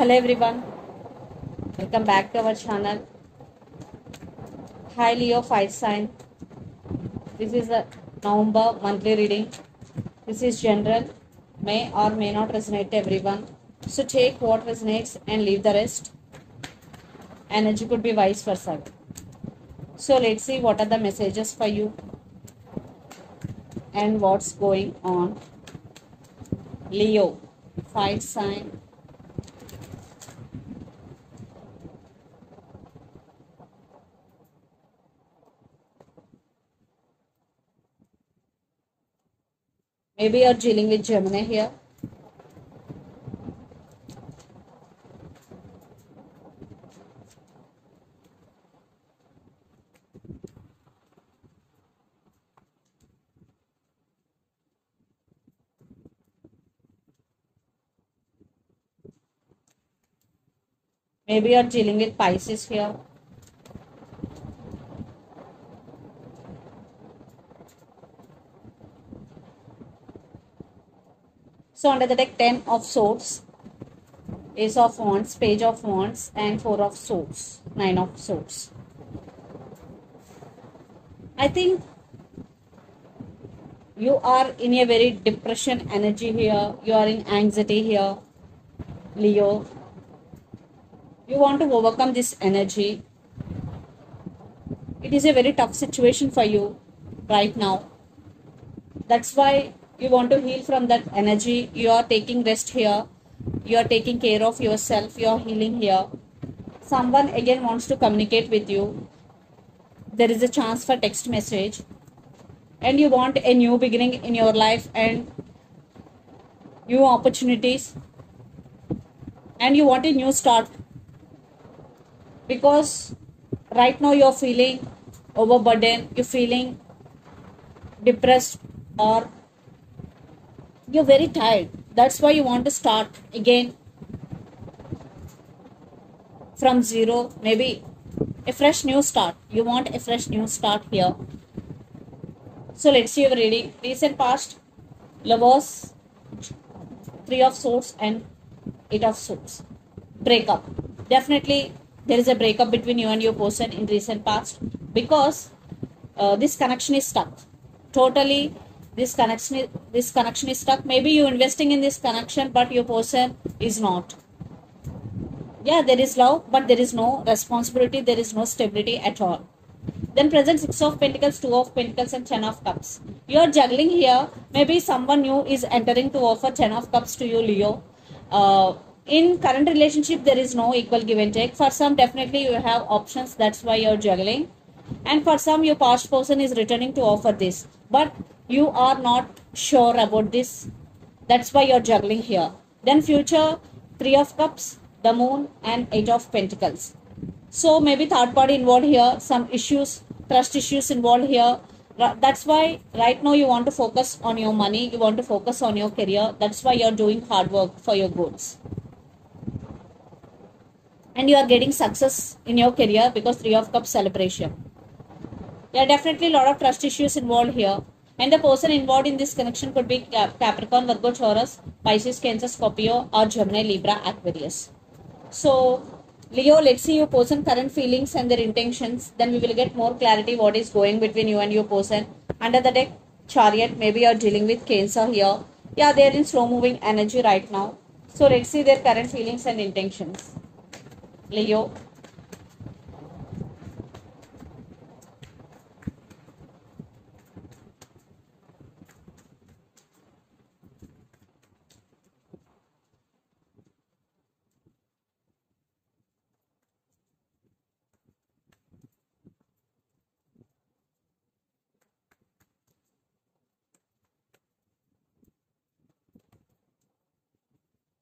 Hello everyone, welcome back to our channel. Hi Leo 5 sign. This is a November monthly reading. This is general, may or may not resonate to everyone. So take what resonates and leave the rest. Energy could be vice versa. So let's see what are the messages for you and what's going on. Leo 5 sign. Maybe you're dealing with Gemini here. Maybe you're dealing with Pisces here. So under the deck, 10 of swords, ace of wands, page of wands, and 4 of swords, 9 of swords. I think you are in a very depression energy here. You are in anxiety here, Leo. You want to overcome this energy. It is a very tough situation for you right now. That's why you want to heal from that energy. You are taking rest here. You are taking care of yourself. You are healing here. Someone again wants to communicate with you. There is a chance for text message. And you want a new beginning in your life and new opportunities. And you want a new start. Because right now you are feeling overburdened. You are feeling depressed or you're very tired. That's why you want to start again from zero. Maybe a fresh new start. You want a fresh new start here. So let's see your reading. Recent past, lovers, 3 of swords and 8 of swords. Breakup. Definitely there is a breakup between you and your person in recent past. Because this connection is stuck. Totally. This connection is stuck. Maybe you're investing in this connection, but your person is not. Yeah, there is love, but there is no responsibility. There is no stability at all. Then present 6 of Pentacles, 2 of Pentacles and 10 of Cups. You're juggling here. Maybe someone new is entering to offer 10 of Cups to you, Leo. In current relationship, there is no equal give and take. For some, definitely you have options. That's why you're juggling. And for some, your past person is returning to offer this. But you are not sure about this. That's why you're juggling here. Then future, 3 of cups, the moon and 8 of pentacles. So maybe third party involved here. Some issues, trust issues involved here. That's why right now you want to focus on your money. You want to focus on your career. That's why you're doing hard work for your goals. And you are getting success in your career because 3 of cups celebration. There are definitely a lot of trust issues involved here. And the person involved in this connection could be Capricorn, Virgo, Taurus, Pisces, Cancer, Scorpio or Gemini, Libra, Aquarius. So, Leo, let's see your person's current feelings and their intentions. Then we will get more clarity what is going between you and your person. Under the deck, Chariot, maybe you are dealing with Cancer here. Yeah, they are in slow moving energy right now. So, let's see their current feelings and intentions. Leo.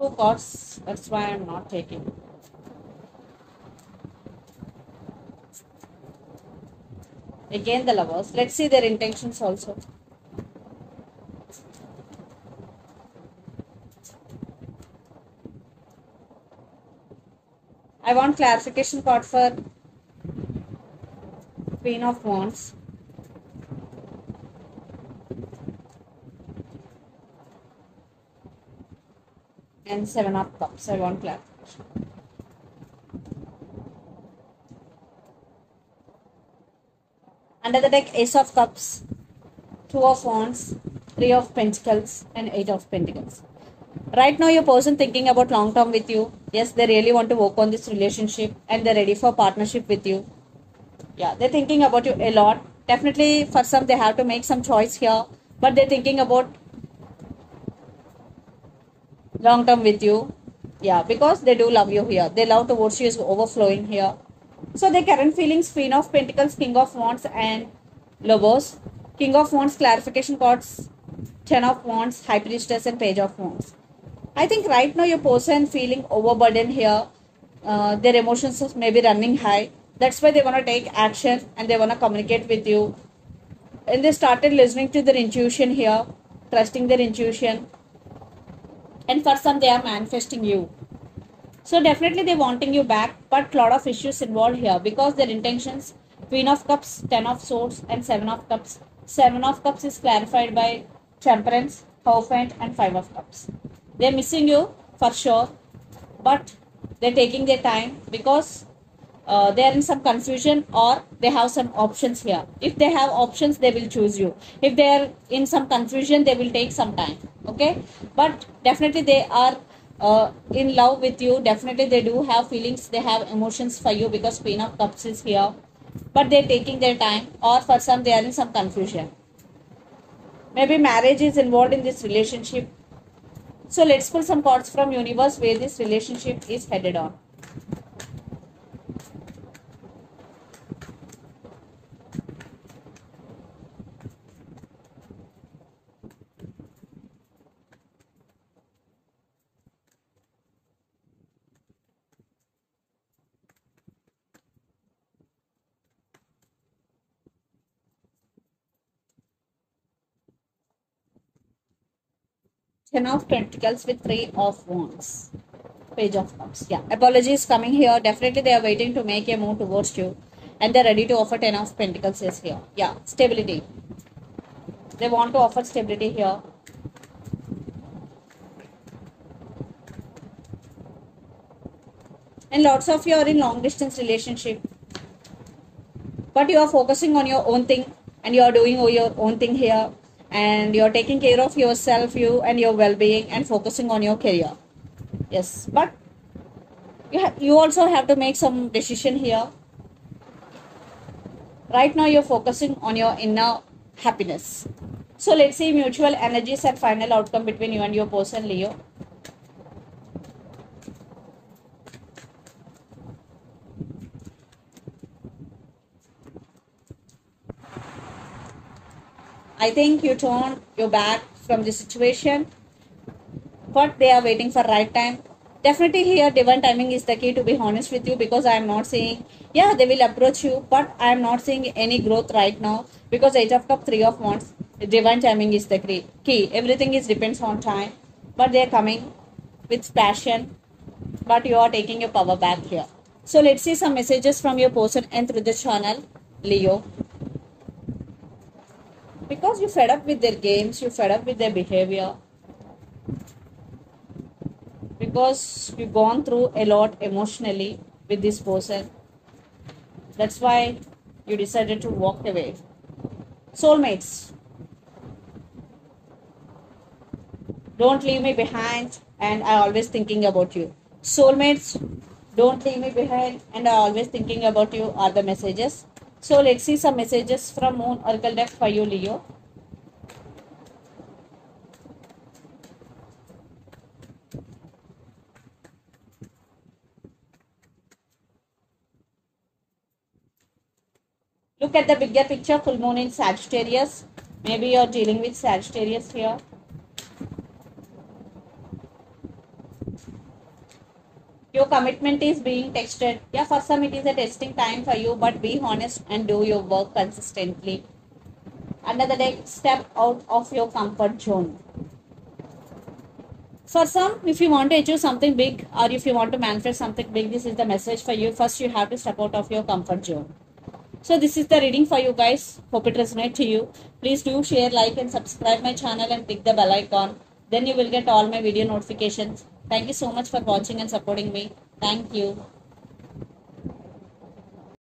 Two cards, that's why I'm not taking. Again the lovers, let's see their intentions also. I want clarification card for Queen of Wands. And 7 of cups. I want clarification. Under the deck, Ace of Cups, Two of Wands, Three of Pentacles, and Eight of Pentacles. Right now, your person thinking about long term with you. Yes, they really want to work on this relationship and they're ready for partnership with you. Yeah, they're thinking about you a lot. Definitely, for some, they have to make some choice here. But they're thinking about long term with you. Yeah, because they do love you here. Their love towards you is overflowing here. So, their current feelings, Queen of Pentacles, King of Wands and Lobos. King of Wands, clarification cards, Ten of Wands, High Priestess and Page of Wands. I think right now your person feeling overburdened here. Their emotions may be running high. That's why they want to take action and they want to communicate with you. And they started listening to their intuition here, trusting their intuition. And for some, they are manifesting you. So definitely they're wanting you back, but a lot of issues involved here because their intentions, Queen of Cups, Ten of Swords and Seven of Cups. Seven of Cups is clarified by Temperance, Hierophant and Five of Cups. They're missing you for sure, but they're taking their time because they're in some confusion or they have some options here. If they have options, they will choose you. If they're in some confusion, they will take some time, okay? But definitely they are in love with you. Definitely they do have feelings, they have emotions for you because Queen of Cups is here. But they're taking their time or for some, they are in some confusion. Maybe marriage is involved in this relationship. So let's pull some cards from universe where this relationship is headed on. Ten of Pentacles with Three of Wands, Page of Cups. Yeah, apologies coming here. Definitely they are waiting to make a move towards you and they're ready to offer. Ten of Pentacles is here. Yeah, stability. They want to offer stability here. And lots of you are in long distance relationship. But you are focusing on your own thing and you are doing your own thing here. And you're taking care of yourself, you and your well-being and focusing on your career. Yes, but you also have to make some decision here. Right now, you're focusing on your inner happiness. So let's see mutual energies and final outcome between you and your person, Leo. I think you turn your back from the situation, but they are waiting for right time. Definitely here, divine timing is the key, to be honest with you, because I am not seeing, yeah, they will approach you, but I am not seeing any growth right now because Eight of Cups, Three of Wands, divine timing is the key. Everything is depends on time, but they are coming with passion, but you are taking your power back here. So let's see some messages from your person and through the channel, Leo. Because you fed up with their games, you fed up with their behavior. Because you've gone through a lot emotionally with this person. That's why you decided to walk away. Soulmates, don't leave me behind and I'm always thinking about you. Soulmates, don't leave me behind and I'm always thinking about you are the messages. So let's see some messages from Moon Oracle deck for you, Leo. Look at the bigger picture, full moon in Sagittarius. Maybe you're dealing with Sagittarius here. Your commitment is being tested. Yeah, for some it is a testing time for you, but be honest and do your work consistently. Under the deck, step out of your comfort zone. For some, if you want to achieve something big or if you want to manifest something big, this is the message for you. First, you have to step out of your comfort zone. So this is the reading for you guys. Hope it resonates to you. Please do share, like and subscribe my channel and click the bell icon. Then you will get all my video notifications. Thank you so much for watching and supporting me. Thank you.